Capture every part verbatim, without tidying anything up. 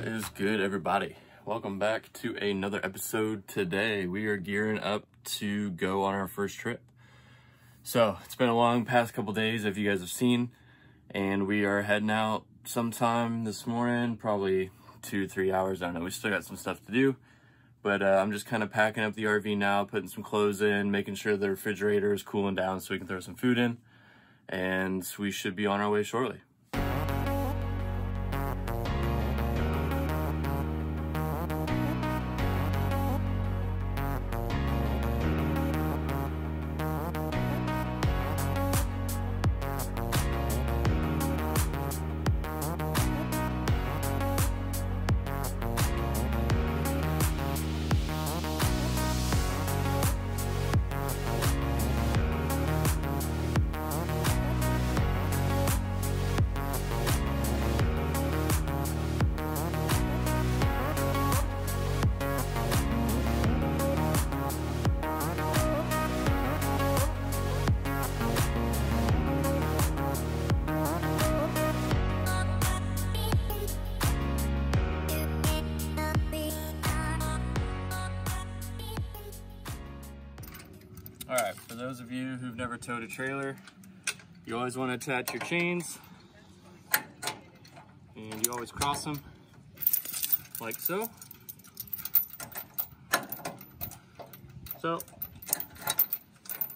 What is good, everybody? Welcome back to another episode. Today we are gearing up to go on our first trip. So it's been a long past couple days, if you guys have seen, and we are heading out sometime this morning, probably two three hours, I don't know. We still got some stuff to do, but uh, I'm just kind of packing up the R V now, putting some clothes in, making sure the refrigerator is cooling down so we can throw some food in, and we should be on our way shortly. Those of you who've never towed a trailer, you always want to attach your chains and you always cross them like so. So,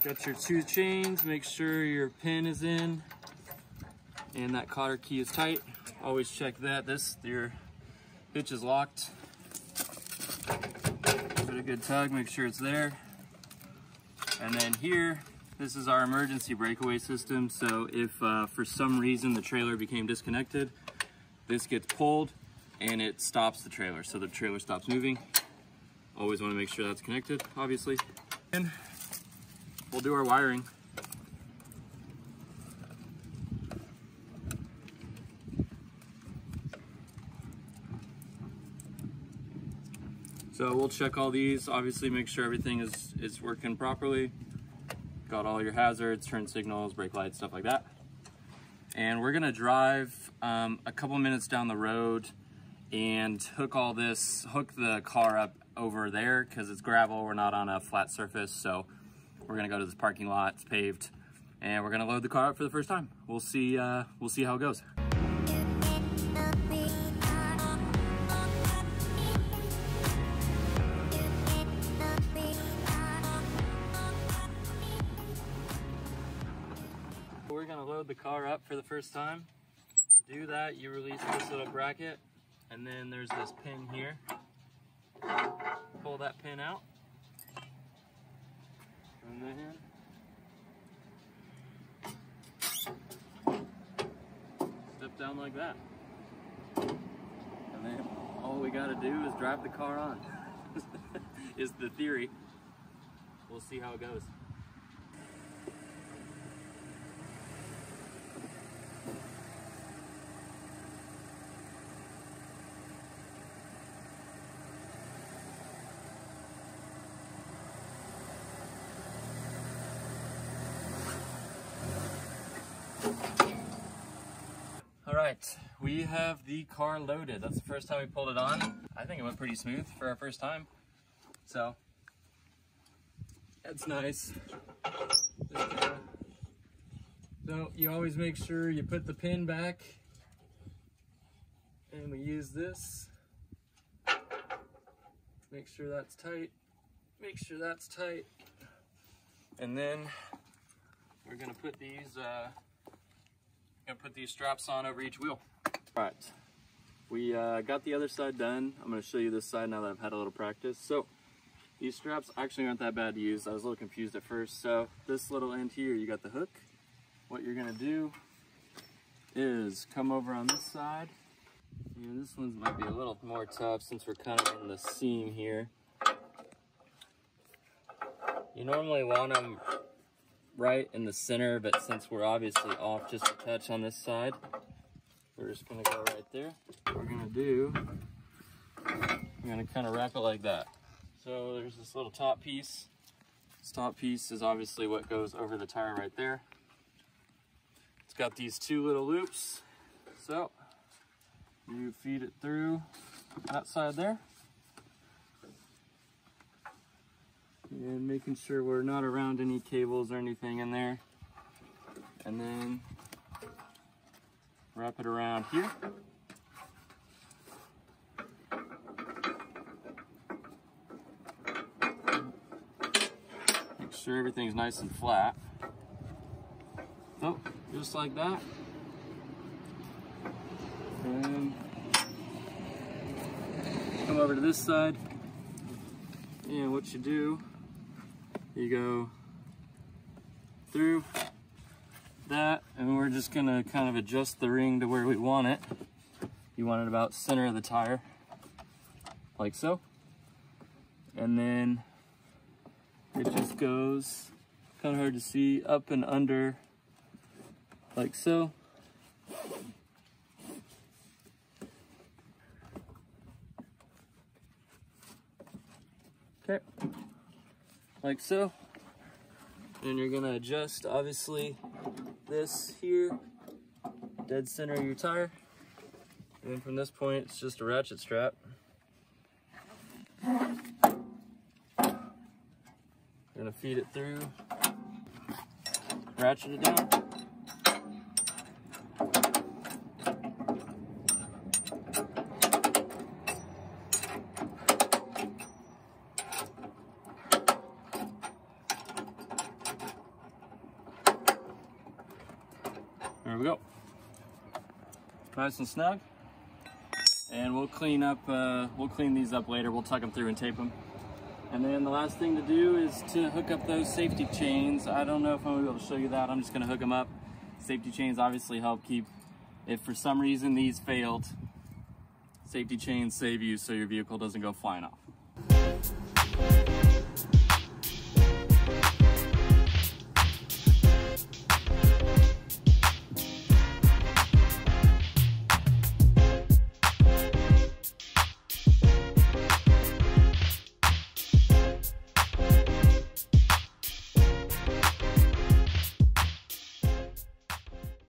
got your two chains, make sure your pin is in and that cotter key is tight. Always check that. This, your hitch is locked. Give it a good tug, make sure it's there. And then here, this is our emergency breakaway system. So if uh, for some reason the trailer became disconnected, this gets pulled and it stops the trailer. So the trailer stops moving. Always want to make sure that's connected, obviously. And we'll do our wiring. So we'll check all these, obviously make sure everything is, is working properly. Got all your hazards, turn signals, brake lights, stuff like that. And we're gonna drive um, a couple minutes down the road and hook all this, hook the car up over there, cause it's gravel, we're not on a flat surface. So we're gonna go to this parking lot, it's paved, and we're gonna load the car up for the first time. We'll see, uh, we'll see how it goes. The car up for the first time. To do that, you release this little bracket, and then there's this pin here. Pull that pin out, and then step down like that. And then all we gotta do is drive the car on, is the theory. We'll see how it goes. Alright, we have the car loaded. That's the first time we pulled it on. I think it went pretty smooth for our first time. So, that's nice. So, you always make sure you put the pin back. And we use this. Make sure that's tight. Make sure that's tight. And then, we're gonna put these... Uh, Gonna put these straps on over each wheel. All right, we uh, got the other side done. I'm gonna show you this side now that I've had a little practice. So these straps actually aren't that bad to use. I was a little confused at first. So this little end here, you got the hook. What you're gonna do is come over on this side. And this one might be a little more tough since we're kind of in the seam here. You normally want them right in the center, but since we're obviously off just a touch on this side, we're just gonna go right there. What we're gonna do, I'm gonna kind of wrap it like that. So there's this little top piece. This top piece is obviously what goes over the tire right there. It's got these two little loops. So you feed it through that side there. And making sure we're not around any cables or anything in there. And then wrap it around here. Make sure everything's nice and flat. So, just like that. And come over to this side. And what you do, you go through that, and we're just gonna kind of adjust the ring to where we want it. You want it about center of the tire, like so. And then it just goes, kind of hard to see, up and under, like so. Okay, like so. And you're gonna adjust, obviously, this here, dead center of your tire. And then from this point, it's just a ratchet strap. You're gonna feed it through, ratchet it down. There we go. Nice and snug. And we'll clean up, uh, we'll clean these up later. We'll tuck them through and tape them. And then the last thing to do is to hook up those safety chains. I don't know if I'm gonna be able to show you that. I'm just gonna hook them up. Safety chains obviously help keep, if for some reason these failed, safety chains save you so your vehicle doesn't go flying off.